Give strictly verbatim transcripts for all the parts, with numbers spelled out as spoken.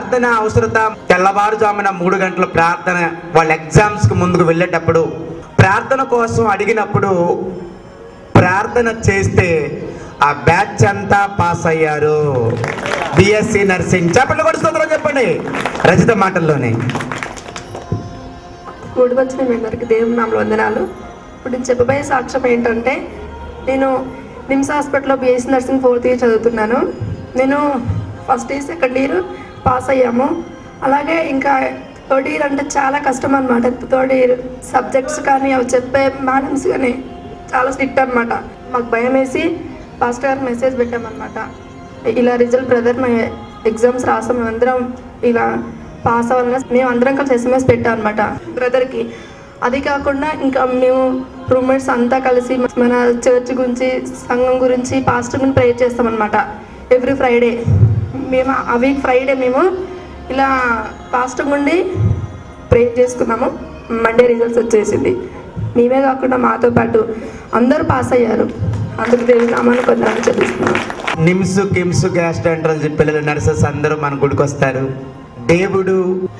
ప్రార్థన అవసరత తెల్లవారుజామున మూడు గంటల ప్రార్థన వాళ్ళ ఎగ్జామ్స్ కు ముందుకు వెళ్ళేటప్పుడు ప్రార్థన కోసం అడిగినప్పుడు ప్రార్థన చేస్తే ఆ బ్యాచ్ అంతా పాస్ అయ్యారు. బిఎస్సి నర్సింగ్ చెప్పండి కొడుతున్నారు చెప్పండి రజిత మాటల్లోనే. కూడి వచ్చిన మీ అందరికీ దేవుని నామములో వందనాలు. ఇప్పుడు నేను చెప్పబోయే సాక్ష్యం ఏంటంటే నేను నిమ్స్ హాస్పిటల్లో బిఎస్సి నర్సింగ్ ఫోర్త్ ఇయర్ చదువుతున్నాను. నేను first year second year pass అయ్యాము. అలాగే ఇంకా థర్డ్ ఇయర్ అంటే చాలా కష్టం అనమాట. థర్డ్ ఇయర్ సబ్జెక్ట్స్ కానీ అవి చెప్పే మేడమ్స్ కానీ చాలా స్ట్రిక్ట్ అనమాట. మాకు భయం వేసి ఫాస్ట్ గారు మెసేజ్ పెట్టామన్నమాట, ఇలా రిజల్ట్ బ్రదర్ మేము ఎగ్జామ్స్ రాసాం, మేమందరం ఇలా పాస్ అవ్వాలని మేము అందరం కలిసి ఎస్ఎంఎస్ పెట్టాం అనమాట బ్రదర్కి. అది కాకుండా ఇంకా మేము రూమ్మేట్స్ అంతా కలిసి మన చర్చ్ గురించి సంఘం గురించి పాస్టర్ గురించి ప్రేయర్ చేస్తామన్నమాట ఎవ్రీ ఫ్రైడే. మేము ఆ వీక్ ఫ్రైడే మేము ఇలా పాస్టర్ గుండి ప్రేయర్ చేసుకున్నాము. మండే రిజల్ట్స్ వచ్చేసింది. మేమే కాకుండా మాతో పాటు అందరూ పాస్ అయ్యారు. అందుకు దేవుని నామాన్ని కొందరు చదివిస్తున్నాం. నిమ్స్ కిమ్స్ గ్యాస్ట్రాంట్రాలజీ పిల్లలు నర్సెస్ అందరూ మన గుడికి వస్తారు. దేవుడు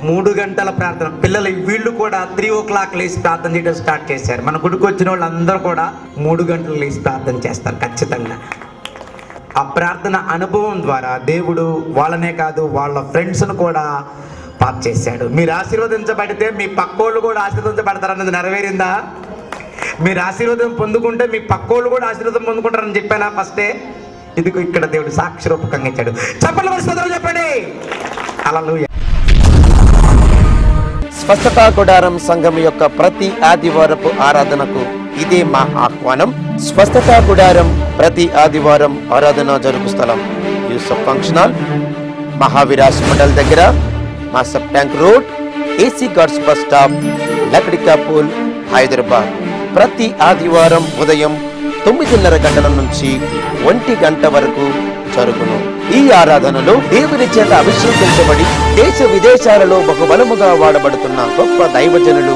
మూడు గంటల ప్రార్థన పిల్లలు వీళ్ళు కూడా త్రీ ఓ క్లాక్ లేచి ప్రార్థన చేయడం స్టార్ట్ చేశారు. మన గుడికి వచ్చిన వాళ్ళు అందరూ కూడా మూడు గంటలు లేచి ప్రార్థన చేస్తారు ఖచ్చితంగా. ఆ ప్రార్థన అనుభవం ద్వారా దేవుడు వాళ్ళనే కాదు వాళ్ళ ఫ్రెండ్స్ను కూడా పాస్ చేశాడు. మీరు ఆశీర్వదించబడితే మీ పక్కోళ్ళు కూడా ఆశీర్వదించబడతారన్నది నెరవేరిందా? మీరు ఆశీర్వాదం పొందుకుంటే మీ పక్కోళ్ళు కూడా ఆశీర్వాదం పొందుకుంటారని చెప్పానా? ఫస్టే ఇదిగో ఇక్కడ దేవుడు సాక్షి రూపకంగా ఇచ్చాడు. చెప్పండి స్తోత్రం చెప్పండి హల్లెలూయా. స్వస్థతా గుడారం సంఘం యొక్క ప్రతి ఆదివారపు ఆరాధనకు ఇదే మా ఆహ్వానం. స్వస్థతా గుడారం ప్రతి ఆదివారం ఆరాధన జరుగు స్థలం యూసఫ్ ఫంక్షనల్ మహావిరాస్ మండల్ దగ్గర Masab tank road AC guards bus stop Lakdikapul Hyderabad. ప్రతి ఆదివారం ఉదయం తొమ్మిదిన్నర గంటల నుంచి ఒంటి గంట వరకు జరుగును. ఈ ఆరాధనలో దేవుని చేత అభిషేకించబడి దేశ విదేశాలలో బహుబలముగా వాడబడుతున్న గొప్ప దైవజనులు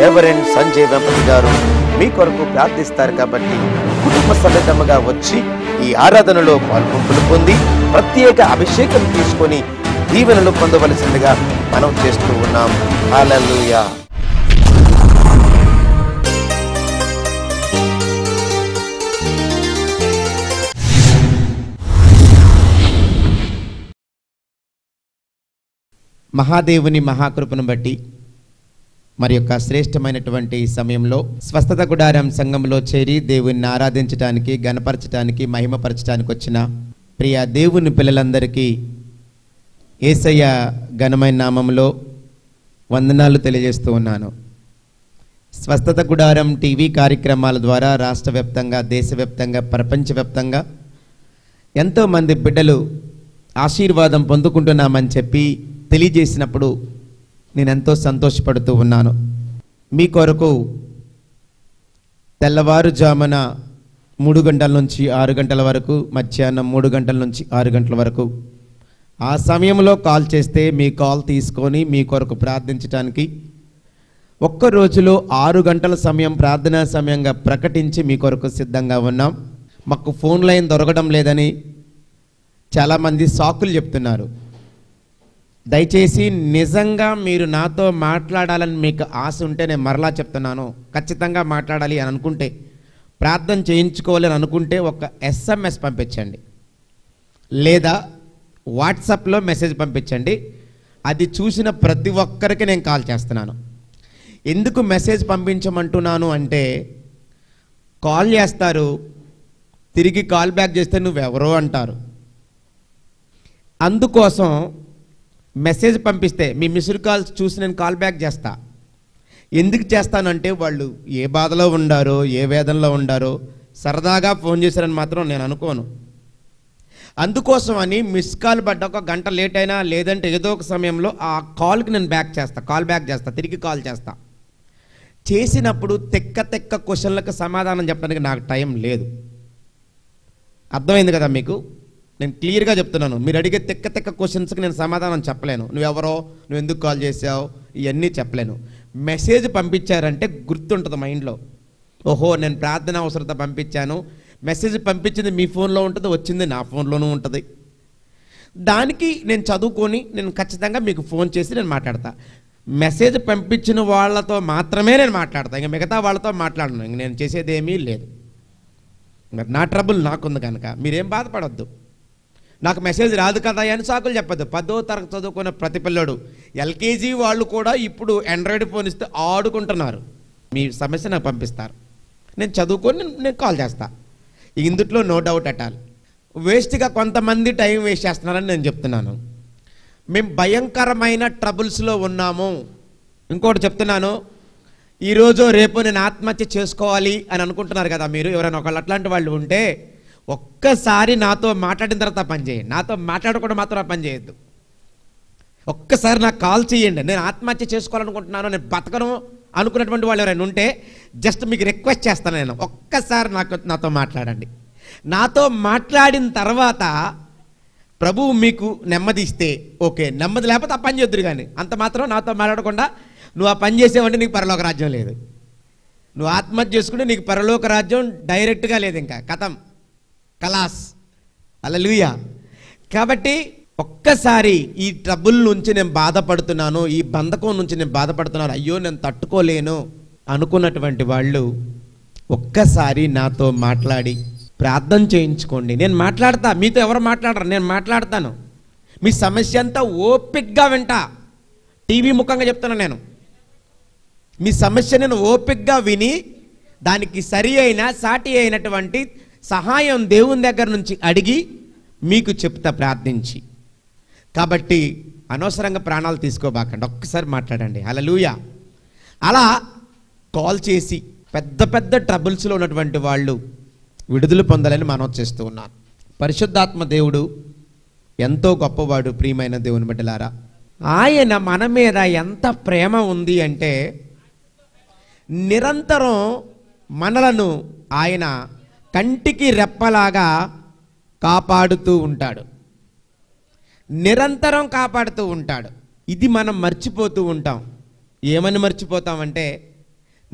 రెవరెండ్ సంజయ్ వెంపతి గారు మీ కొరకు ప్రార్థిస్తారు. కాబట్టి కుటుంబ సమేతముగా వచ్చి ఈ ఆరాధనలో పాల్గొంపులు పొంది ప్రత్యేక అభిషేకం తీసుకొని దీవెనలు పొందవలసిందిగా మనం చేస్తూ ఉన్నాం. హల్లెలూయా. మహాదేవుని మహాకృపను బట్టి మరి యొక్క శ్రేష్టమైనటువంటి సమయంలో స్వస్థత గుడారం సంఘంలో చేరి దేవుణ్ణి ఆరాధించడానికి గణపరచడానికి మహిమపరచడానికి వచ్చిన ప్రియ దేవుని పిల్లలందరికీ యేసయ్య ఘనమైన నామంలో వందనాలు తెలియజేస్తూ ఉన్నాను. స్వస్థత గుడారం టీవీ కార్యక్రమాల ద్వారా రాష్ట్ర వ్యాప్తంగా దేశవ్యాప్తంగా ప్రపంచవ్యాప్తంగా ఎంతోమంది బిడ్డలు ఆశీర్వాదం పొందుకుంటున్నామని చెప్పి తెలియజేసినప్పుడు నేనెంతో సంతోషపడుతూ ఉన్నాను. మీ కొరకు తెల్లవారుజామున మూడు గంటల నుంచి ఆరు గంటల వరకు మధ్యాహ్నం మూడు గంటల నుంచి ఆరు గంటల వరకు ఆ సమయంలో కాల్ చేస్తే మీ కాల్ తీసుకొని మీ కొరకు ప్రార్థించడానికి ఒక్క రోజులో ఆరు గంటల సమయం ప్రార్థనా సమయంగా ప్రకటించి మీ కొరకు సిద్ధంగా ఉన్నాం. మాకు ఫోన్ లైన్ దొరకడం లేదని చాలామంది సాకులు చెప్తున్నారు. దయచేసి నిజంగా మీరు నాతో మాట్లాడాలని మీకు ఆశ ఉంటే నేను మరలా చెప్తున్నాను, ఖచ్చితంగా మాట్లాడాలి అని అనుకుంటే ప్రార్థన చేయించుకోవాలని అనుకుంటే ఒక ఎస్ఎంఎస్ పంపించండి లేదా వాట్సాప్లో మెసేజ్ పంపించండి. అది చూసిన ప్రతి ఒక్కరికి నేను కాల్ చేస్తున్నాను. ఎందుకు మెసేజ్ పంపించమంటున్నాను అంటే కాల్ చేస్తారు, తిరిగి కాల్ బ్యాక్ చేస్తే నువ్వెవరో అంటారు. అందుకోసం మెసేజ్ పంపిస్తే మీ మిస్డ్ కాల్స్ చూసి నేను కాల్ బ్యాక్ చేస్తా. ఎందుకు చేస్తానంటే వాళ్ళు ఏ బాధలో ఉండారో ఏ వేదనలో ఉండారో సరదాగా ఫోన్ చేశారని మాత్రం నేను అనుకోను. అందుకోసం అని మిస్ కాల్ పడ్డ ఒక గంట లేట్ అయినా లేదంటే ఏదో ఒక సమయంలో ఆ కాల్కి నేను బ్యాక్ చేస్తా కాల్ బ్యాక్ చేస్తా తిరిగి కాల్ చేస్తా. చేసినప్పుడు తెక్క తెక్క క్వశ్చన్లకు సమాధానం చెప్పడానికి నాకు టైం లేదు. అర్థమైంది కదా మీకు? నేను క్లియర్గా చెప్తున్నాను. మీరు అడిగే తెక్క తెక్క క్వశ్చన్స్కి నేను సమాధానం చెప్పలేను. నువ్వెవరో నువ్వు ఎందుకు కాల్ చేసావు ఇవన్నీ చెప్పలేను. మెసేజ్ పంపించారంటే గుర్తుంటుంది మైండ్లో, ఓహో నేను ప్రార్థన అవసరత పంపించాను. మెసేజ్ పంపించింది మీ ఫోన్లో ఉంటుంది, వచ్చింది నా ఫోన్లోనూ ఉంటుంది. దానికి నేను చదువుకొని నేను ఖచ్చితంగా మీకు ఫోన్ చేసి నేను మాట్లాడతా. మెసేజ్ పంపించిన వాళ్ళతో మాత్రమే నేను మాట్లాడతా, ఇంకా మిగతా వాళ్ళతో మాట్లాడను, ఇంక నేను చేసేదేమీ లేదు. మరి నా ట్రబుల్ నాకుంది కనుక మీరేం బాధపడద్దు. నాకు మెసేజ్ రాదు కదా అని సాకులు చెప్పద్దు. పదో తరగతి చదువుకున్న ప్రతి పిల్లడు, ఎల్కేజీ వాళ్ళు కూడా ఇప్పుడు ఆండ్రాయిడ్ ఫోన్ ఇస్తే ఆడుకుంటున్నారు. మీ సమస్య నాకు పంపిస్తారు, నేను చదువుకొని నేను కాల్ చేస్తాను. ఇందుట్లో నో డౌట్ అట్ ఆల్. వేస్ట్గా కొంతమంది టైం వేస్ట్ చేస్తున్నారని నేను చెప్తున్నాను. మేము భయంకరమైన ట్రబుల్స్లో ఉన్నాము. ఇంకోటి చెప్తున్నాను, ఈరోజు రేపు నేను ఆత్మహత్య చేసుకోవాలి అని అనుకుంటున్నారు కదా మీరు, ఎవరైనా ఒకళ్ళు అట్లాంటి వాళ్ళు ఉంటే ఒక్కసారి నాతో మాట్లాడిన తర్వాత పనిచేయండి. నాతో మాట్లాడకుండా మాత్రం పనిచేయద్దు. ఒక్కసారి నాకు కాల్ చేయండి, నేను ఆత్మహత్య చేసుకోవాలనుకుంటున్నాను, నేను బతకను అనుకున్నటువంటి వాళ్ళు ఎవరైనా ఉంటే జస్ట్ మీకు రిక్వెస్ట్ చేస్తాను, నేను ఒక్కసారి నాకు నాతో మాట్లాడండి. నాతో మాట్లాడిన తర్వాత ప్రభువు మీకు నెమ్మది ఇస్తే ఓకే, నెమ్మది లేకపోతే ఆ పని చేద్దురు. కానీ అంత మాత్రం నాతో మాట్లాడకుండా నువ్వు ఆ పని చేసేవంటే నీకు పరలోక రాజ్యం లేదు, నువ్వు ఆత్మహత్య చేసుకుంటే నీకు పరలోక రాజ్యం డైరెక్ట్గా లేదు, ఇంకా కథం కలాస్. హల్లెలూయా. కాబట్టి ఒక్కసారి ఈ ట్రబుల్ నుంచి నేను బాధపడుతున్నాను, ఈ బంధకం నుంచి నేను బాధపడుతున్నాను, అయ్యో నేను తట్టుకోలేను అనుకున్నటువంటి వాళ్ళు ఒక్కసారి నాతో మాట్లాడి ప్రార్థన చేయించుకోండి. నేను మాట్లాడతా, మీతో ఎవరు మాట్లాడరు, నేను మాట్లాడతాను. మీ సమస్య అంతా ఓపిక్గా వింటా, టీవీ ముఖంగా చెప్తాను నేను. మీ సమస్య నేను ఓపిక్గా విని దానికి సరి అయిన సాటి అయినటువంటి సహాయం దేవుని దగ్గర నుంచి అడిగి మీకు చెప్తా ప్రార్థించి. కాబట్టి అనవసరంగా ప్రాణాలు తీసుకోబాకండి, ఒక్కసారి మాట్లాడండి. హల్లెలూయా. అలా కాల్ చేసి పెద్ద పెద్ద ట్రబుల్స్లో ఉన్నటువంటి వాళ్ళు విడుదల పొందాలని మనం చేస్తూ ఉన్నాం. పరిశుద్ధాత్మ దేవుడు ఎంతో గొప్పవాడు. ప్రియమైన దేవుని బిడ్డలారా, ఆయన మన మీద ఎంత ప్రేమ ఉంది అంటే నిరంతరం మనలను ఆయన కంటికి రెప్పలాగా కాపాడుతూ ఉంటాడు, నిరంతరం కాపాడుతూ ఉంటాడు. ఇది మనం మర్చిపోతూ ఉంటాం. ఏమని మర్చిపోతామంటే,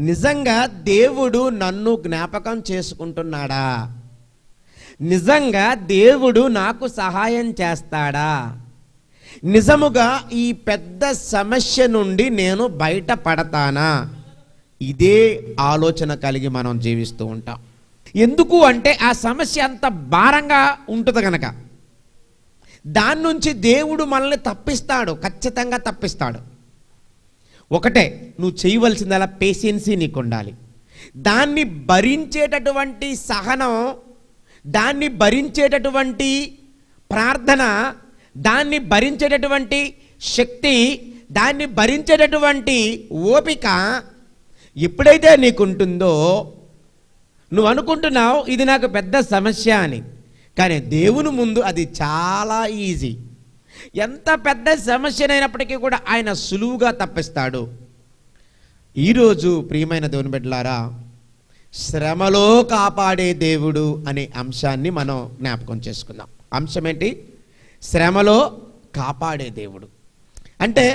నిజంగా దేవుడు నన్ను జ్ఞాపకం చేసుకుంటున్నాడా, నిజంగా దేవుడు నాకు సహాయం చేస్తాడా, నిజముగా ఈ పెద్ద సమస్య నుండి నేను బయటపడతానా, ఇదే ఆలోచన కలిగి మనం జీవిస్తూ ఉంటాం. ఎందుకు అంటే ఆ సమస్య అంత భారంగా ఉంటుంది కనుక. దాని నుంచి దేవుడు మనల్ని తప్పిస్తాడు, ఖచ్చితంగా తప్పిస్తాడు. ఒకటే నువ్వు చేయవలసింది, అలా పేషెన్సీ నీకు ఉండాలి, దాన్ని భరించేటటువంటి సహనం, దాన్ని భరించేటటువంటి ప్రార్థన, దాన్ని భరించేటటువంటి శక్తి, దాన్ని భరించేటటువంటి ఓపిక ఎప్పుడైతే నీకుంటుందో. నువ్వు అనుకుంటున్నావు ఇది నాకు పెద్ద సమస్య అని, కానీ దేవుని ముందు అది చాలా ఈజీ. ఎంత పెద్ద సమస్యనైనప్పటికీ కూడా ఆయన సులువుగా తప్పిస్తాడు. ఈరోజు ప్రియమైన దేవుని బిడ్డలారా, శ్రమలో కాపాడే దేవుడు అనే అంశాన్ని మనం జ్ఞాపకం చేసుకుందాం. అంశం ఏంటి? శ్రమలో కాపాడే దేవుడు అంటే,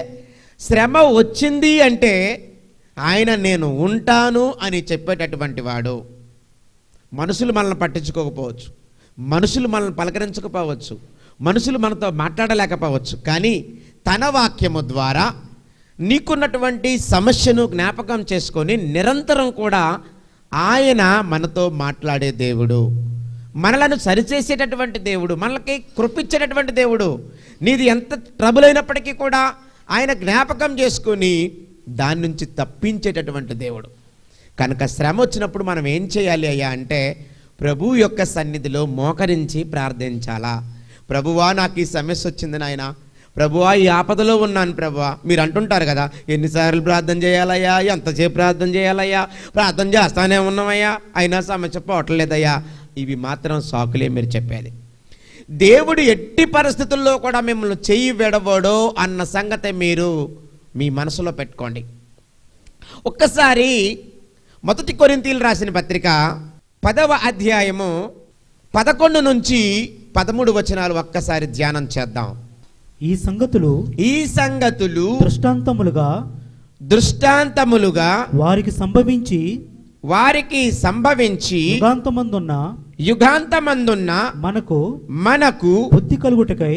శ్రమ వచ్చింది అంటే ఆయన నేను ఉంటాను అని చెప్పేటటువంటి వాడు. మనుషులు మనల్ని పట్టించుకోకపోవచ్చు, మనుషులు మనల్ని పలకరించకపోవచ్చు, మనుషులు మనతో మాట్లాడలేకపోవచ్చు, కానీ తన వాక్యము ద్వారా నీకున్నటువంటి సమస్యను జ్ఞాపకం చేసుకొని నిరంతరం కూడా ఆయన మనతో మాట్లాడే దేవుడు, మనలను సరిచేసేటటువంటి దేవుడు, మనకి కృపించేటటువంటి దేవుడు. నీది ఎంత ట్రబుల్ అయినప్పటికీ కూడా ఆయన జ్ఞాపకం చేసుకొని దాని నుంచి తప్పించేటటువంటి దేవుడు. కనుక శ్రమ వచ్చినప్పుడు మనం ఏం చేయాలి అయ్యా అంటే, ప్రభు యొక్క సన్నిధిలో మోకరించి ప్రార్థించాలా. ప్రభువా నాకు ఈ సమస్య వచ్చింది నాయన, ప్రభువా ఈ ఆపదలో ఉన్నాను ప్రభువా. మీరు అంటుంటారు కదా, ఎన్నిసార్లు ప్రార్థన చేయాలయ్యా, ఎంతసేపు ప్రార్థన చేయాలయ్యా, ప్రార్థన చేస్తానే ఉన్నామయ్యా, అయినా సమస్య పోవట్లేదయ్యా. ఇవి మాత్రం సాకులే మీరు చెప్పేది. దేవుడు ఎట్టి పరిస్థితుల్లో కూడా మిమ్మల్ని చేయి విడవడో అన్న సంగతి మీరు మీ మనసులో పెట్టుకోండి. ఒక్కసారి మొదటి కొరింథీలు రాసిన పత్రిక పదవ అధ్యాయము పదకొండు నుంచి పదమూడు వచనాలు ఒక్కసారి ధ్యానం చేద్దాం. ఈ సంగతులు ఈ సంగతులు దృష్టాంతములుగా దృష్టాంతములుగా వారికి సంభవించి వారికి సంభవించి యుగాంతమందున్న యుగాంతమందున్న మనకు మనకు బుద్ధి కలుగుటకై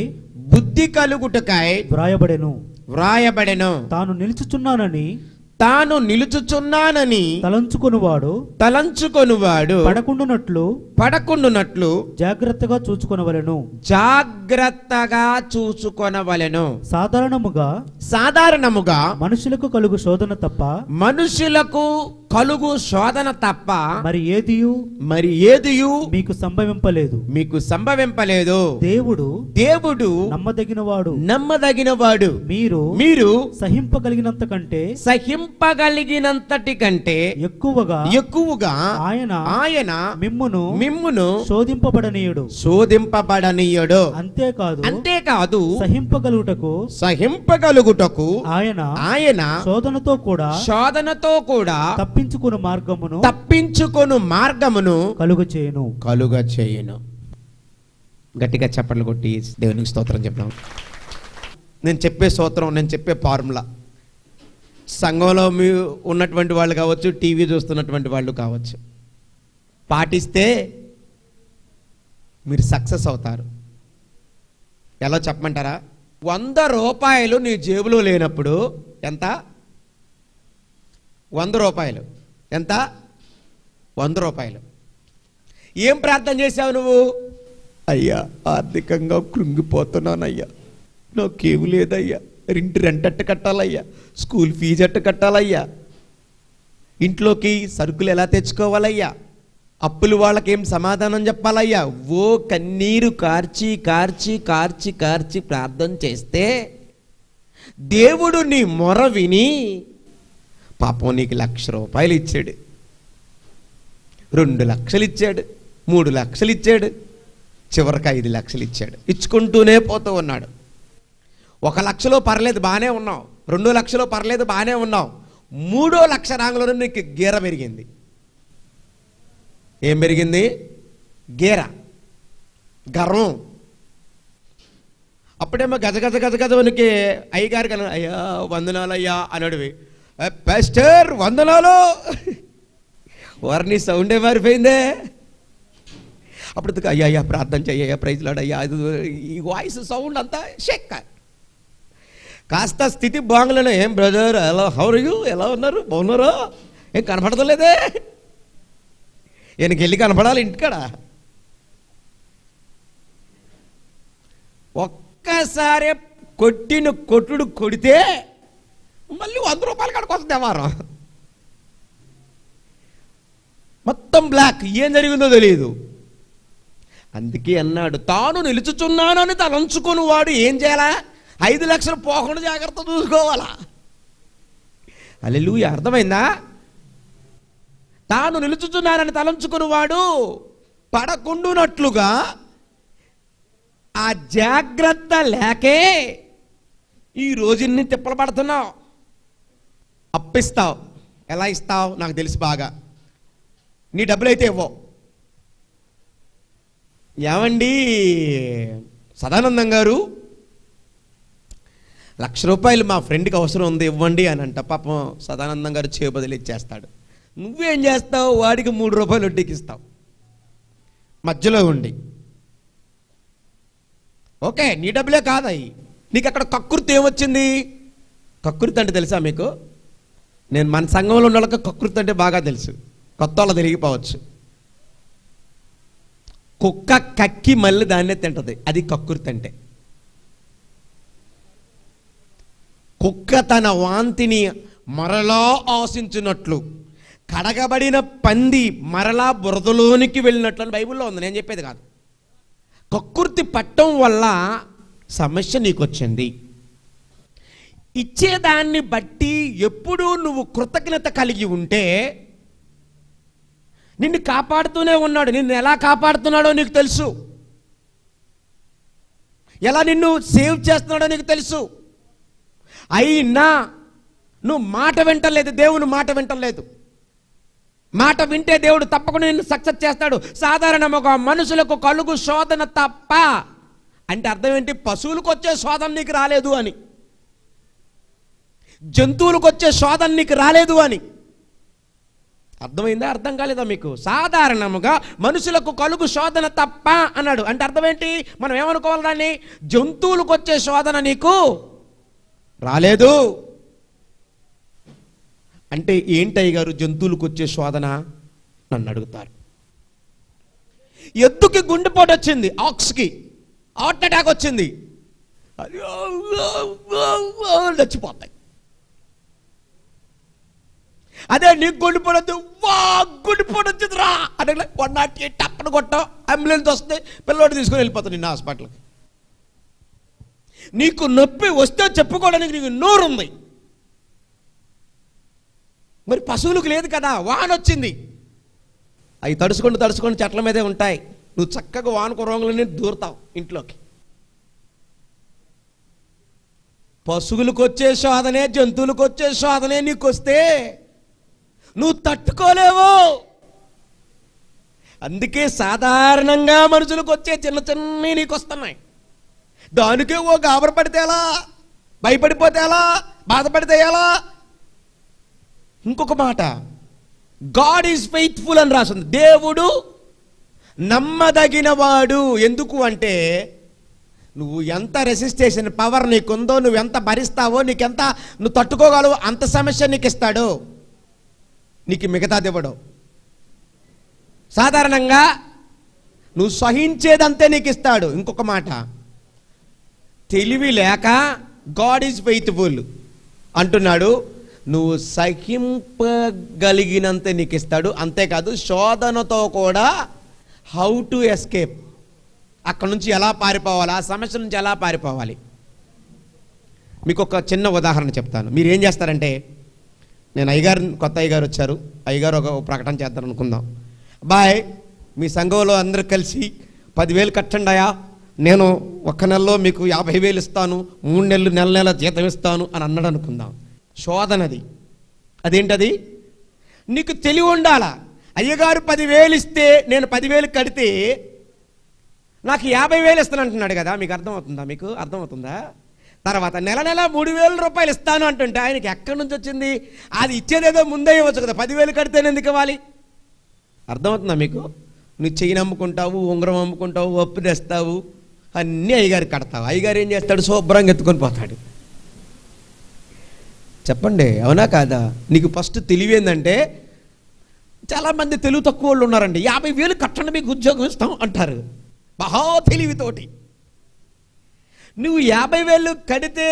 బుద్ధి కలుగుటకై వ్రాయబడెను వ్రాయబడెను తాను నిలుచుచున్నానని తాను నిలుచుచున్నానని తలంచుకొనువాడు తలంచుకొనువాడు పడకుండునట్లు పడకుండునట్లు జాగ్రత్తగా చూచుకొనవలెను జాగ్రత్తగా చూచుకొనవలెను సాధారణముగా సాధారణముగా మనుషులకు కలుగు శోధన తప్ప మనుషులకు కలుగు శోధన తప్ప మరి ఏదియు మరి ఏదియు మీకు సంభవింపలేదు మీకు సంభవింపలేదు దేవుడు దేవుడు నమ్మదగినవాడు నమ్మదగినవాడు మీరు మీరు సహింపగలిగినంత కంటే సహింపగలిగినంతటి కంటే ఎక్కువగా ఎక్కువగా ఆయన ఆయన మిమ్మును మిమ్మును శోధింపబడనీయుడు శోధింపబడనీయుడు అంతేకాదు అంతేకాదు సహింపగలుగుటకు సహింపగలుగుటకు ఆయన ఆయన శోధనతో కూడా శోధనతో కూడా తప్పించుకొను మార్గమును తప్పించుకొను మార్గమును కలుగచేయును కలుగచేయును. గట్టిగా చప్పట్లు కొట్టి దేవునికి స్తోత్రం చెప్తాం. నేను చెప్పే స్తోత్రం నేను చెప్పే ఫార్ములా సంఘంలో మీ ఉన్నటువంటి వాళ్ళు కావచ్చు, టీవీ చూస్తున్నటువంటి వాళ్ళు కావచ్చు, పాటిస్తే మీరు సక్సెస్ అవుతారు. ఎలా చెప్పమంటారా? వంద రూపాయలు నీ జేబులో లేనప్పుడు ఎంత? వంద రూపాయలు ఎంత? వంద రూపాయలు. ఏం ప్రార్థన చేసావు నువ్వు? అయ్యా, ఆర్థికంగా కృంగిపోతున్నానయ్యా, నాకేమి లేదయ్యా, రెంట్ రెంట్ అట్ట కట్టాలయ్యా, స్కూల్ ఫీజు అట్ట కట్టాలయ్యా, ఇంట్లోకి సరుకులు ఎలా తెచ్చుకోవాలయ్యా, అప్పులు వాళ్ళకేం సమాధానం చెప్పాలయ్యా. ఓ కన్నీరు కార్చి కార్చి కార్చి కార్చి ప్రార్థన చేస్తే దేవుడు నీ మొర విని పాపం నీకు లక్ష రూపాయలు ఇచ్చాడు, రెండు లక్షలు ఇచ్చాడు, మూడు లక్షలు ఇచ్చాడు, చివరికి ఐదు లక్షలు ఇచ్చాడు. ఇచ్చుకుంటూనే పోతూ ఉన్నాడు. ఒక లక్షలో పర్లేదు బాగానే ఉన్నావు, రెండో లక్షలో పర్లేదు బాగానే ఉన్నావు, మూడో లక్ష రాంగులో నీకు గీర పెరిగింది. ఏం పెరిగింది? గీర, గర్వం. అప్పుడేమో గజ గజ గజ గజ నీకు అయ్యగారు కన్నా అయ్యా వందనాలయ్యా అనడివి, పాస్టర్ వందనాలు, వారిని సౌండే మారిపోయిందే. అప్పుడు అయ్యా అయ్యా ప్రార్థన చెయ్యా, ప్రైజ్ లాడ్ అయ్యా, అది ఈ వాయిస్ సౌండ్ అంతా షెక్క. కాస్త స్థితి బాగులేను, ఏం బ్రదర్ ఎలా హౌర్ యూ, ఎలా ఉన్నారు, బాగున్నారో, ఏం కనపడతలేదే, ఈయనకి వెళ్ళి కనపడాలి ఇంటికాడ. ఒక్కసారి కొట్టిన కొట్టుడు కొడితే మళ్ళీ వంద రూపాయలు కడుకొస్తుంది వ్యవహారం. మొత్తం బ్లాక్, ఏం జరిగిందో తెలియదు. అందుకే అన్నాడు తాను నిలుచుచున్నానని తలంచుకొని వాడు ఏం చేయాలా? ఐదు లక్షలు పోకుండా జాగ్రత్త చూసుకోవాలా. హల్లెలూయా, అర్థమైందా? తాను నిలుచుచున్నానని తలంచుకొని వాడు పడకుండునట్లుగా ఆ జాగ్రత్త లేకే ఈ రోజుని తిప్పలు పడుతున్నావు. అప్పిస్తావు, ఎలా ఇస్తావు నాకు తెలుసు బాగా, నీ డబ్బులైతే ఇవ్వవు. ఏమండి సదానందం గారు, లక్ష రూపాయలు మా ఫ్రెండ్కి అవసరం ఉంది ఇవ్వండి అని అంట. పాపం సదానందం గారు చేయ బదిలీ ఇచ్చేస్తాడు. నువ్వేం చేస్తావు? వాడికి మూడు రూపాయలు వడ్డీకి ఇస్తావు మధ్యలో ఉండి. ఓకే, నీ డబ్బులే కాదయ్యి, నీకు అక్కడ కక్కుర్తి ఏమొచ్చింది? కక్కుర్తి అంటే తెలుసా మీకు? నేను మన సంఘంలో ఉన్న వాళ్ళకి కక్కుర్తి అంటే బాగా తెలుసు, కొత్త వాళ్ళు తెలిగిపోవచ్చు. కుక్క కక్కి మళ్ళీ దాన్నే తింటది, అది కక్కుర్తి అంటే. కుక్క తన వాంతిని మరలా ఆశించినట్లు, కడగబడిన పంది మరలా బురదలోనికి వెళ్ళినట్లు అని బైబిల్లో ఉంది, నేను చెప్పేది కాదు. కక్కుర్తి పట్టడం వల్ల సమస్య నీకు వచ్చింది. ఇచ్చేదాన్ని బట్టి ఎప్పుడూ నువ్వు కృతజ్ఞత కలిగి ఉంటే నిన్ను కాపాడుతూనే ఉన్నాడు. నిన్ను ఎలా కాపాడుతున్నాడో నీకు తెలుసు, ఎలా నిన్ను సేవ్ చేస్తున్నాడో నీకు తెలుసు. అయినా నువ్వు మాట వింటలేదు, దేవుని మాట వింటలేదు. మాట వింటే దేవుడు తప్పకుండా నిన్ను సక్సెస్ చేస్తాడు. సాధారణముగా మనుషులకు కలుగు శోధన తప్ప అంటే అర్థం ఏంటి? పశువులకు వచ్చే శోధన నీకు రాలేదు అని, జంతువులకు వచ్చే శోధన నీకు రాలేదు అని, అర్థమైందా? అర్థం కాలేదా మీకు? సాధారణముగా మనుషులకు కలుగు శోధన తప్ప అన్నాడు. అంటే అర్థం ఏంటి? మనం ఏమనుకోవాలి దాన్ని? జంతువులకు వచ్చే శోధన నీకు రాలేదు. అంటే ఏంటయ్య గారు జంతువులకు వచ్చే శోధన నన్ను అడుగుతారు. ఎద్దుకి గుండెపోటు వచ్చింది, ఆక్స్కి హార్ట్ అటాక్ వచ్చింది, చచ్చిపోతాయి. అదే నీకు గుండెపోటు వా గుండెపోటు వచ్చింది రా అదే వన్ నాట్ ఎయిట్ టప్పని కొట్టా అంబులెన్స్ వస్తే పిల్లోడు తీసుకొని వెళ్ళిపోతాను నిన్న హాస్పిటల్కి. నీకు నొప్పి వస్తే చెప్పుకోవడానికి నీకు నోరుంది, మరి పశువులకు లేదు కదా. వాన వచ్చింది, అవి తడుచుకుంటూ తడుచుకుంటూ చెట్ల మీదే ఉంటాయి. నువ్వు చక్కగా వానకు రోగులని దూరుతావు ఇంట్లోకి. పశువులకు వచ్చే శోధనే జంతువులకు వచ్చే శోధనే నీకు వస్తే నువ్వు తట్టుకోలేవు. అందుకే సాధారణంగా మనుషులకు వచ్చే చిన్న చిన్న నీకు వస్తున్నాయి. దానికే ఓ గాబర పడితే ఎలా, భయపడిపోతే ఎలా, బాధపడితే ఎలా. ఇంకొక మాట, గాడ్ ఈజ్ ఫెయిత్ఫుల్ అని రాసింది. దేవుడు నమ్మదగినవాడు. ఎందుకు అంటే నువ్వు ఎంత రెసిస్టేషన్ పవర్ నీకుందో, నువ్వు ఎంత భరిస్తావో, నీకెంత నువ్వు తట్టుకోగలవు అంత సమస్య నీకు ఇస్తాడు, నీకు మిగతాది ఇవ్వడు. సాధారణంగా నువ్వు సహించేదంతే నీకు ఇస్తాడు. ఇంకొక మాట, తెలివి లేక గాడ్ ఈజ్ ఫెయిత్ఫుల్ అంటున్నాడు. నువ్వు సహింపగలిగినంతే నీకు ఇస్తాడు. అంతేకాదు శోధనతో కూడా హౌ టు ఎస్కేప్, అక్కడ నుంచి ఎలా పారిపోవాలి, ఆ సమస్య నుంచి ఎలా పారిపోవాలి. మీకు ఒక చిన్న ఉదాహరణ చెప్తాను. మీరు ఏం చేస్తారంటే, నేను అయ్యగారు, కొత్త అయ్యగారు వచ్చారు, అయ్యగారు ఒక ప్రకటన చేద్దాం అనుకుందాం. బాయ్ మీ సంఘంలో అందరూ కలిసి పదివేలు కట్టండి అయ్యా, నేను ఒక్క నెలలో మీకు యాభై వేలు ఇస్తాను, మూడు నెలలు నెల నెల జీతం ఇస్తాను అని అన్నాడు అనుకుందాం. శోధనది. అదేంటది? నీకు తెలివి ఉండాలా. అయ్యగారు పదివేలు ఇస్తే నేను పదివేలు కడితే నాకు యాభై వేలు ఇస్తాను అంటున్నాడు కదా, మీకు అర్థమవుతుందా? మీకు అర్థమవుతుందా? తర్వాత నెల నెల మూడు వేల రూపాయలు ఇస్తాను అంటుంటే ఆయనకి ఎక్కడి నుంచి వచ్చింది? అది ఇచ్చేదేదో ముందే ఇవ్వచ్చు కదా, పదివేలు కడితేనే ఎందుకు ఇవ్వాలి? అర్థమవుతుందా మీకు? నువ్వు చైన్ అమ్ముకుంటావు, ఉంగరం అమ్ముకుంటావు, ఒప్పు తెస్తావు, అన్నీ అయ్యగారికి కడతావు. అయ్యగారు ఏం చేస్తాడు? శుభ్రంగా ఎత్తుకొని పోతాడు. చెప్పండి, అవునా కాదా? నీకు ఫస్ట్ తెలివేందంటే, చాలామంది తెలివి తక్కువ వాళ్ళు ఉన్నారండి. యాభై వేలు కట్టండి మీకు ఉద్యోగం ఇస్తాం అంటారు మహా తెలివితోటి. నువ్వు యాభై వేలు కడితే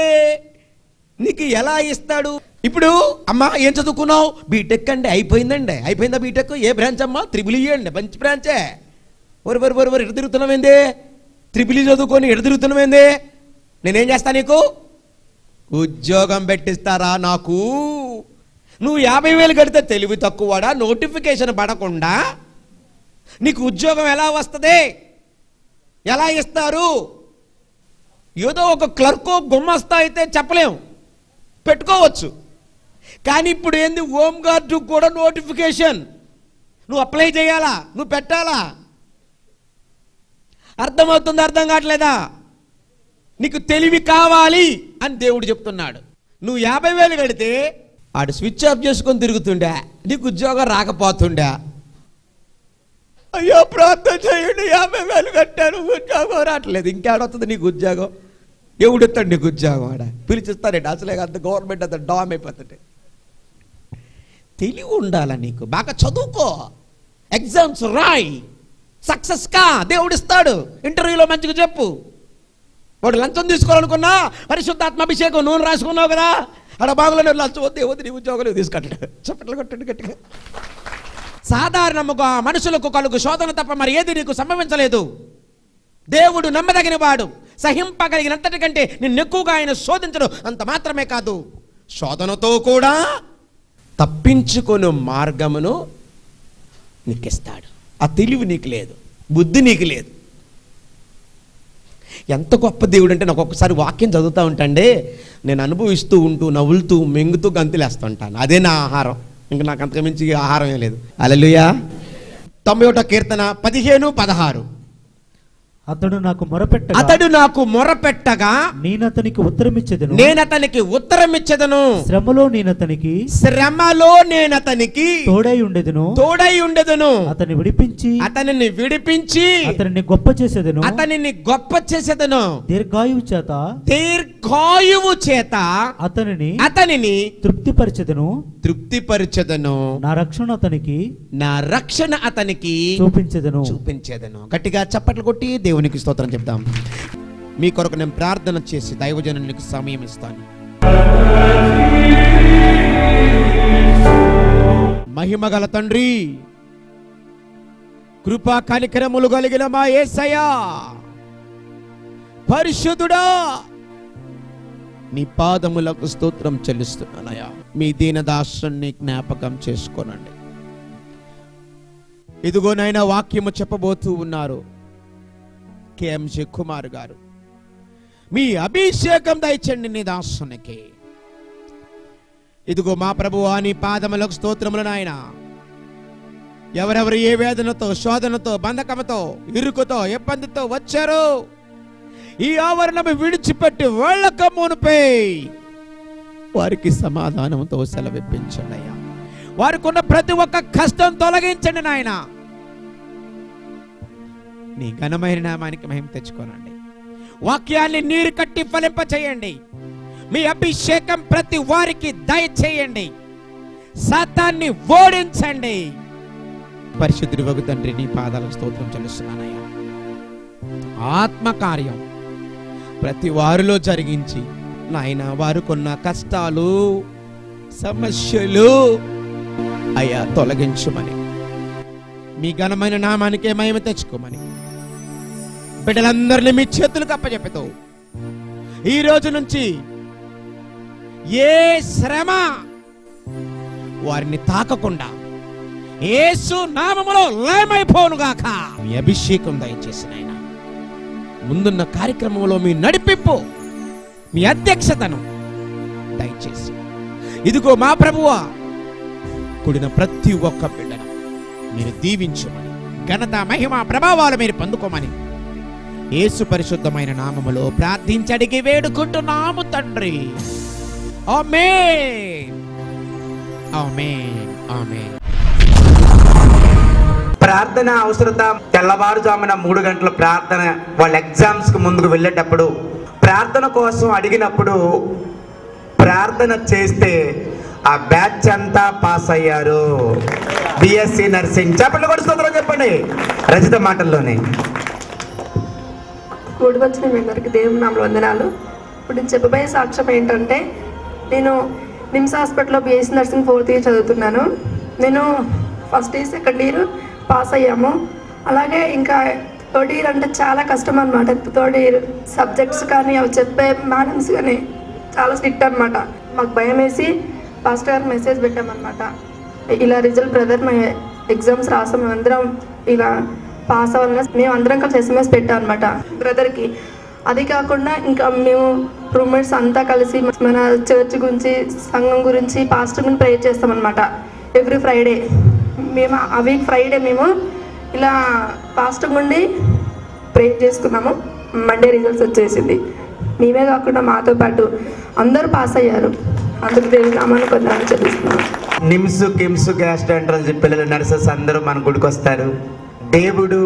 నీకు ఎలా ఇస్తాడు? ఇప్పుడు అమ్మా ఏం చదువుకున్నావు? బీటెక్ అండి. అయిపోయిందండి. అయిపోయిందా బీటెక్? ఏ బ్రాంచ్ అమ్మా? త్రిబుల్ ఈ అండి. మంచి బ్రాంచే. ఒరు వరు వరు వరు ఎడ తిరుగుతున్నామేంది? త్రిబుల్ ఈ చదువుకొని ఎడ తిరుగుతున్నామేంది? నేనేం చేస్తా? నీకు ఉద్యోగం పెట్టిస్తారా నాకు? నువ్వు యాభై వేలు కడితే తెలివి తక్కువడా? నోటిఫికేషన్ పడకుండా నీకు ఉద్యోగం ఎలా వస్తుంది? ఎలా ఇస్తారు? ఏదో ఒక క్లర్కో గుమ్మస్తా అయితే చెప్పలేము, పెట్టుకోవచ్చు. కానీ ఇప్పుడు ఏంది? హోమ్ గార్డు కూడా నోటిఫికేషన్. నువ్వు అప్లై చేయాలా, నువ్వు పెట్టాలా? అర్థమవుతుంది? అర్థం కావట్లేదా? నీకు తెలివి కావాలి అని దేవుడు చెప్తున్నాడు. నువ్వు యాభై వేలు కడితే ఆడు స్విచ్ ఆఫ్ చేసుకొని తిరుగుతుండే, నీకు ఉద్యోగం రాకపోతుండే. అయ్యో ప్రార్థన చేయండి, యాభై వేలు కట్టాను ఉద్యోగం రావట్లేదు. ఇంకేడవుతుంది నీకు ఉద్యోగం? ఎవడెత్తాడు నీకు ఉద్యోగం? ఆడ పిలిచిస్తాడండి. అసలే అంత గవర్నమెంట్ అంత డామ్ అయిపోతుంది. తెలివి ఉండాలా నీకు? బాగా చదువుకో, ఎగ్జామ్స్ రాయి, సక్సెస్ కా, దేవుడిస్తాడు. ఇంటర్వ్యూలో మంచిగా చెప్పు. వాడు లంచం తీసుకోవాలనుకున్నా పరిశుద్ధాత్మాభిషేకం నూనె రాసుకున్నావు కదా, అక్కడ బాగులో లంచం వద్దు, వద్దు నీ ఉద్యోగాలు తీసుకుంటాడు. చప్పట్లు కొట్టండి గట్టిగా. సాధారణముగా మనుషులకు కలుగు శోధన తప్ప మరి ఏది నీకు సంభవించలేదు. దేవుడు నమ్మదగిన వాడు, సహింపగలిగినంతటి కంటే నిన్ను ఎక్కువగా ఆయన శోధించడు. అంత మాత్రమే కాదు, శోధనతో కూడా తప్పించుకొను మార్గమును నీకిస్తాడు. ఆ తెలివి నీకు లేదు, బుద్ధి నీకు లేదు. ఎంత గొప్ప దేవుడు అంటే, నాకు ఒక్కసారి వాక్యం చదువుతూ ఉంటండి, నేను అనుభవిస్తూ ఉంటూ నవ్వులుతూ మింగుతూ గంతులేస్తుంటాను. అదే నా ఆహారం, ఇంకా నాకు అంతకుమించి ఆహారం ఏం లేదు. హల్లెలూయా. తొంభై ఒకటో కీర్తన పదిహేను పదహారు. అతడు నాకు మొరపెట్టగా అతడు నాకు మొరపెట్టగా నేను అతనికి ఉత్తరం ఇచ్చెదను నేను అతనికి ఉత్తరం ఇచ్చెదను శ్రమలో నేను అతనికి శ్రమలో నేను అతనికి తోడై ఉండెదను తోడై ఉండెదను అతన్ని విడిపించి అతనిని విడిపించి అతనిని గొప్ప చేసెదను అతనిని గొప్ప చేసెదను దీర్ఘాయువు చేత దీర్ఘాయువు చేత అతనిని అతనిని తృప్తిపరిచెదను తృప్తిపరిచెదను నా రక్షణ అతనికి నా రక్షణ అతనికి చూపించెదను చూపించెదను గట్టిగా చప్పట్లు కొట్టి దేవునికి స్తోత్రం చెప్తాం. మీ కొరకు నేను ప్రార్థన చేసి దైవజనునికి సమయం ఇస్తాను. మహిమగల తండ్రి, కృపా కనికరములు కలిగిన మా యేసయ్యా, పరిశుద్ధుడా, నీ పాదములకు స్తోత్రం చెల్లిస్తున్నానయ్యా. మీ దీనదాసుని జ్ఞాపకం చేసుకోనండి. ఇదిగో నాయన వాక్యము చెప్పబోతూ ఉన్నారు కేఎంజే కుమార్ గారు. మీ అభిషేకం దయచండి నీ దాసునికి. ఇదిగో మా ప్రభువా, నీ పాదములకు స్తోత్రములు నాయన. ఎవరెవరు ఏ వేదనతో, శోధనతో, బంధకముతో, ఇరుకుతో, ఇబ్బందితో వచ్చారు, ఈ ఆవరణము విడిచిపెట్టి వెళ్ళక మునుపే వారికి సమాధానంతో సెలవిప్పించండి అయ్యా. వారికి ఉన్న ప్రతి ఒక్క కష్టం తొలగించండి నాయన. నీ ఘనమైన నామానికి మహిమ తెచ్చుకోనండి. వాక్యాన్ని నీరు కట్టి ఫలింప చేయండి. మీ అభిషేకం ప్రతి వారికి దయచేయండి. సాతాన్ని ఓడించండి. పరిశుద్ధుడి వగు తండ్రి, నీ పాదాలకు స్తోత్రం చెల్లిస్తున్నానయ్యా. ఆత్మకార్యం ప్రతి వారిలో జరిగించి నాయన వారికున్న కష్టాలు, సమస్యలు అయ్యా తొలగించుమని, మీ ఘనమైన నామానికే మహిమ తెచ్చుకోమని బిడ్డలందరినీ మీ చేతులకు అప్పచెప్పితో ఈ రోజు నుంచి ఏ శ్రమ వారిని తాకకుండా యేసు నామములో లయమైపోను గాక. మీ అభిషేకం దయచేసి నాయన ముందున్న కార్యక్రమంలో మీ నడిపింపు, మీ అధ్యక్షతను దయచేసి ఇదిగో మా ప్రభువా కూడిన ప్రతి ఒక్క బిడ్డను మీరు దీవించుమని, ఘనత, మహిమ, ప్రభావాలు మీరు పొందుకోమని యేసు పరిశుద్ధమైన నామములో ప్రార్థించడికి వేడుకుంటున్నాము తండ్రి. ఆమేన్, ఆమేన్, ఆమేన్. ప్రార్థన అవసరత తెల్లవారుజామున మూడు గంటల ప్రార్థన, వాళ్ళ ఎగ్జామ్స్ కు ముందుకు వెళ్ళేటప్పుడు ప్రార్థన కోసం అడిగినప్పుడు ప్రార్థన చేస్తే ఆ బ్యాచ్ అంతా పాస్ అయ్యారు. బిఎస్సి నర్సింగ్ చేపట్లు కొడుతుందో చెప్పండి రజిత మాటల్లోనే. కూడి వచ్చిన మీ అందరికి దేవుని నామములో వందనాలు. ఇప్పుడు నేను చెప్పబోయే సాక్ష్యం ఏంటంటే, నేను నిమ్స్ హాస్పిటల్లో బిఎస్సి నర్సింగ్ ఫోర్త్ ఇయర్ చదువుతున్నాను. నేను first year second year pass అయ్యాము. అలాగే ఇంకా థర్డ్ ఇయర్ అంటే చాలా కష్టం అనమాట. థర్డ్ ఇయర్ సబ్జెక్ట్స్ కానీ అవి చెప్పే మేడమ్స్ కానీ చాలా స్ట్రిక్ట్ అనమాట. మాకు భయం వేసి ఫాస్ట్ గారు మెసేజ్ పెట్టామన్నమాట. ఇలా రిజల్ట్ బ్రదర్ మేము ఎగ్జామ్స్ రాసాం, మేమందరం ఇలా పాస్ అవ్వాలని మేము అందరం కలిసి ఎస్ఎంఎస్ పెట్టాం అనమాట బ్రదర్కి. అది కాకుండా ఇంకా మేము రూమ్మేట్స్ అంతా కలిసి మన చర్చ్ గురించి, సంఘం గురించి, పాస్టర్ గురించి ప్రేయర్ చేస్తామన్నమాట ఎవ్రీ ఫ్రైడే. మేము ఆ వీక్ ఫ్రైడే మేము ఇలా పాస్టర్ గురించి ప్రేయర్ చేసుకున్నాము. మండే రిజల్ట్స్ వచ్చేసింది. మేమే కాకుండా మాతో పాటు అందరూ పాస్ అయ్యారు. అందరూ దేవుని నామాన్ని కొందరు చదివిస్తున్నాం. నిమ్స్, కిమ్స్, గ్యాస్ట్రాంట్రాలజీ పిల్లలు, నర్సెస్ అందరూ మన గుడికి వస్తారు. దేవుడు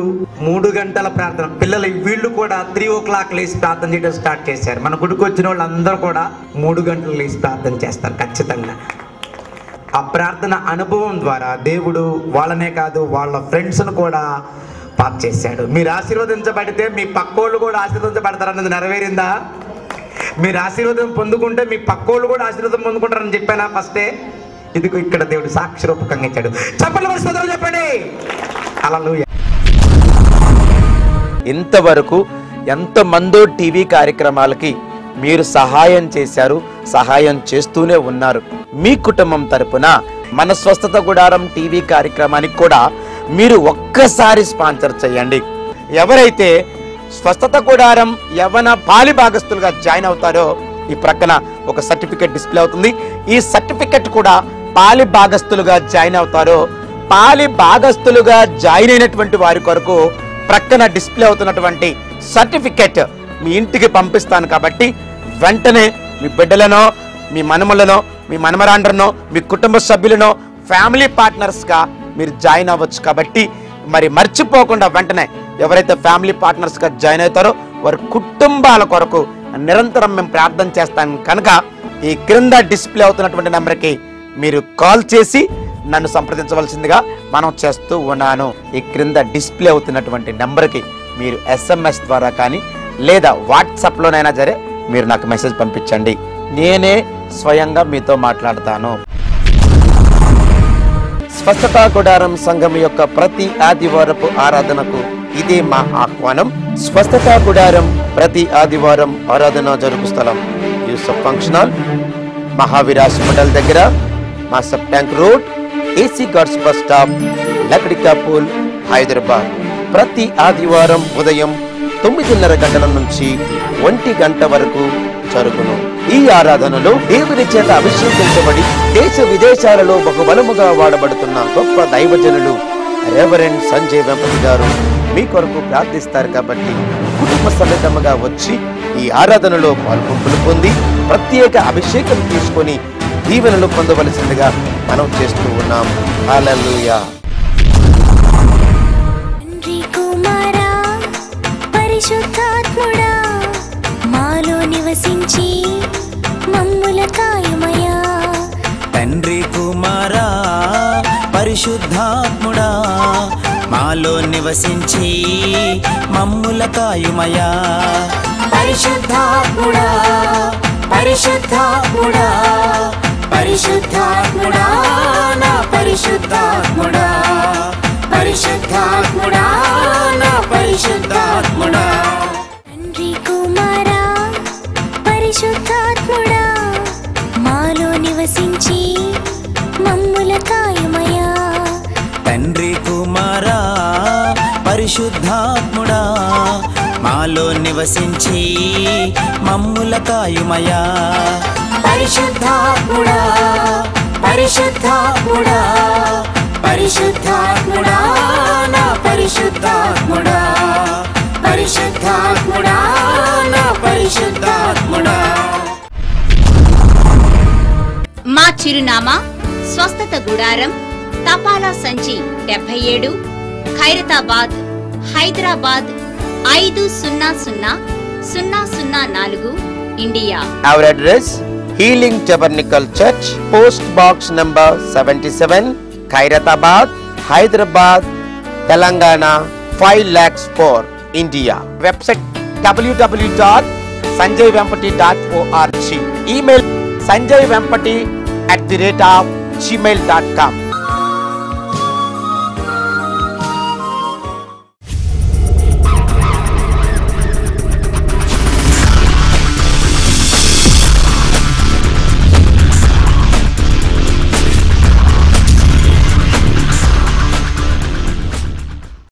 మూడు గంటల ప్రార్థన పిల్లలు వీళ్ళు కూడా త్రీ ఓ క్లాక్ లేసి ప్రార్థన చేయడం స్టార్ట్ చేశారు. మన గుడికి వచ్చిన వాళ్ళు అందరూ కూడా మూడు గంటలు లేసి ప్రార్థన చేస్తారు ఖచ్చితంగా. ఆ ప్రార్థన అనుభవం ద్వారా దేవుడు వాళ్ళనే కాదు వాళ్ళ ఫ్రెండ్స్ను కూడా పాస్ చేశాడు. మీరు ఆశీర్వదించబడితే మీ పక్కోళ్ళు కూడా ఆశీర్వదించబడతారన్నది నెరవేరిందా? మీరు ఆశీర్వాదం పొందుకుంటే మీ పక్కోళ్ళు కూడా ఆశీర్వాదం పొందుకుంటారని చెప్పానా? ఫస్టే ఇదిగో ఇక్కడ దేవుడు సాక్షి రూపకంగా ఇచ్చాడు. చెప్పండి స్తోత్రం చెప్పండి. హల్లెలూయా. ఇంతవరకు ఎంతమందో టీవీ కార్యక్రమాలకి మీరు సహాయం చేశారు, సహాయం చేస్తూనే ఉన్నారు. మీ కుటుంబం తరపున మన స్వస్థత గుడారం టీవీ కార్యక్రమానికి కూడా మీరు ఒక్కసారి స్పాన్సర్ చేయండి. ఎవరైతే స్వస్థత గుడారం యవన బాలి భాగస్తులుగా జాయిన్ అవుతారో ఈ ప్రక్కన ఒక సర్టిఫికెట్ డిస్ప్లే అవుతుంది. ఈ సర్టిఫికెట్ కూడా బాలి భాగస్తులుగా జాయిన్ అవుతారో, బాలి భాగస్తులుగా జాయిన్ అయినటువంటి వారి కొరకు ప్రక్కన డిస్ప్లే అవుతున్నటువంటి సర్టిఫికెట్ మీ ఇంటికి పంపిస్తాను కాబట్టి వెంటనే మీ బిడ్డలనో మీ మనమలనో మీ మనమరాండ్రనో మీ కుటుంబ సభ్యులనో ఫ్యామిలీ పార్ట్నర్స్గా మీరు జాయిన్ అవ్వచ్చు కాబట్టి మరి మర్చిపోకుండా వెంటనే ఎవరైతే ఫ్యామిలీ పార్ట్నర్స్గా జాయిన్ అవుతారో వారి కుటుంబాల కొరకు నిరంతరం మేము ప్రార్థన చేస్తాం కనుక ఈ క్రింద డిస్ప్లే అవుతున్నటువంటి నెంబర్కి మీరు కాల్ చేసి నన్ను సంప్రదించవలసిందిగా మనం చేస్తూ ఉన్నాను. ఈ క్రింద డిస్ప్లే అవుతున్నటువంటి నెంబర్కి మీరు ఎస్ఎంఎస్ ద్వారా కానీ లేదా వాట్సాప్లోనైనా సరే మీరు నాకు మెసేజ్ పంపించండి, నేనే స్వయంగా మీతో మాట్లాడతాను. స్వస్థతా గుడారం సంఘం యొక్క ప్రతి ఆదివారపు ఆరాధనకు ఇదే మా ఆహ్వానం. స్వస్థతా గుడారం ప్రతి ఆదివారం ఆరాధన జరుపు స్థలం యూసఫ్ ఫంక్షనల్ మహావిరాస్ మండల్ దగ్గర Masab tank road AC guards bus stop Lakdikapul Hyderabad. ప్రతి ఆదివారం ఉదయం తొమ్మిదిన్నర గంటల నుంచి ఒంటి గంట వరకు జరుగును. ఈ ఆరాధనలో దేవుని చేత అభిషేకించబడి దేశ విదేశాలలో బహుబలముగా వాడబడుతున్న గొప్ప దైవజనులు రెవరెండ్ సంజయ్ వెంపతి గారు మీ కొరకు ప్రార్థిస్తారు కాబట్టి కుటుంబ సమేతముగా వచ్చి ఈ ఆరాధనలో పాల్గొంపులు పొంది ప్రత్యేక అభిషేకం తీసుకొని దీవెనలు పొందవలసిందిగా మనం చేస్తూ ఉన్నాం. హల్లెలూయా. పరిశుద్ధాత్ముడా మాలో నివసించి మమ్ముల కాయమయా. తండ్రి కుమారా పరిశుద్ధాత్ముడా మాలో నివసించి మమ్ముల కాయమయా. పరిశుద్ధాత్ముడా పరిశుద్ధాత్ముడా పరిశుద్ధాత్ముడా నా పరిశుద్ధాత్ముడా పరిశుద్ధాత్ముడా నా పరిశుద్ధాత్ముడా. తండ్రి కుమారా పరిశుద్ధాత్ముడా మాలో నివసించి మమ్ముల కాయమయా. తండ్రి కుమారా పరిశుద్ధాత్ముడా మాలో నివసించి మమ్ముల కాయమయా. పరిశుద్ధాత్ముడా పరిశుద్ధాత్ముడా పరిశుద్ధాత్ముడా నా పరిశుద్ధాత్ముడా పరిశుద్ధాత్ముడా నా పరిశుద్ధాత్ముడా. మా చిరునామా స్వస్థత గుడారం, తపాలా సంచి డెబ్బై ఏడు ఖైరతాబాద్ హైదరాబాద్ ఐదు సున్నా సున్నా సున్నా సున్నా నాలుగు India. Our address, Healing Tabernacle Church, Post Box Number seventy-seven, Khairatabad Hyderabad Telangana five lakhs four India. Website double-u double-u double-u dot sanjay vempati dot org, email sanjayvempati at the rate of gmail dot com.